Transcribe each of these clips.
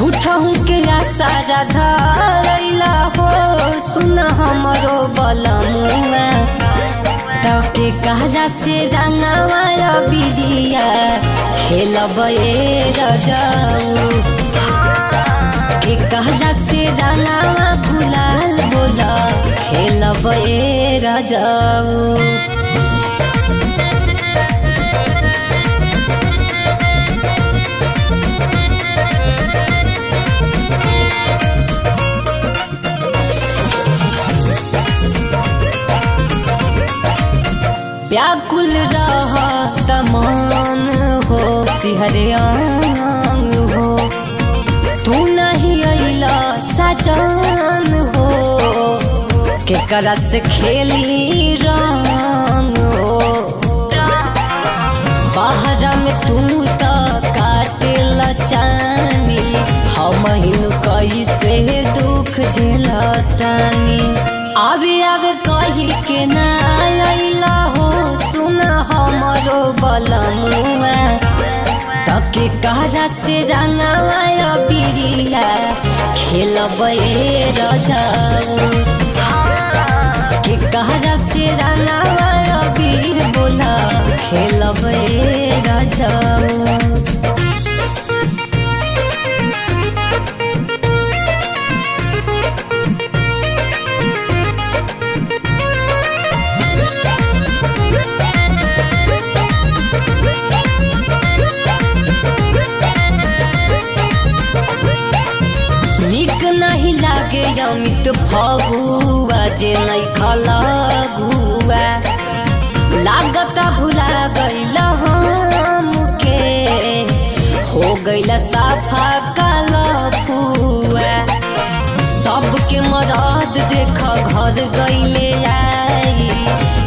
झूठहू के आसारा धरैला हो। सुन हमरो बलमुआ टके कहला से रंगवा रबिया खेलब ए रजाऊ के कहला से रंगवा गुलाल बोला खेलब ए रजाऊ। व्याकुल रहा तमान हो सिहरे आंग हो तू नहीं अला सजान हो के करस खेली रंग हो। बाहर में तू तो काटे लचानी हम कैसे दुख झेलतानी। आबे आबे कही के ना लैला हो सुना हमरो बलमुआ तके कहरा से रंगवा बिरिया खेलब ए रजाऊ के कहरा से रंगवा बीर बोला खेलब ए रजाऊ। निक नहीं लागे अमित फगुआ जे नहीं खलगुआ लागत भुला गैला हमके हो गैला साफा कालपुआ। सबके मराद देखा घर गैले आई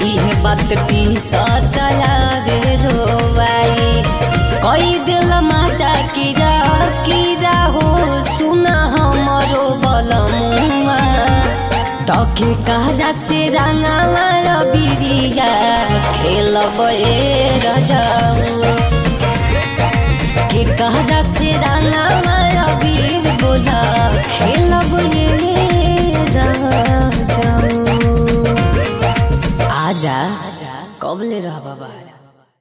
यह बात पीसतलावे रोवाई कई दिल माचा कीरा कीरा हो। सुना हमरो बलमुआ तके कहरा से रंगवा रबिया खेलब ए रजाऊ के कहरा से रंगवा रबिर बोला खेलब ए रजाऊ। आजा कब ले रहा बाबा।